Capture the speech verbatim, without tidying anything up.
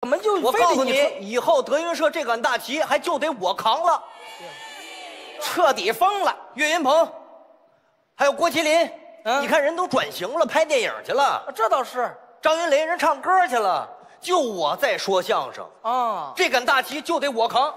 怎么就我告诉你，以后德云社这杆大旗还就得我扛了，彻底疯了。岳云鹏，还有郭麒麟，嗯、你看人都转型了，拍电影去了。这倒是，张云雷人唱歌去了，就我在说相声啊，这杆大旗就得我扛。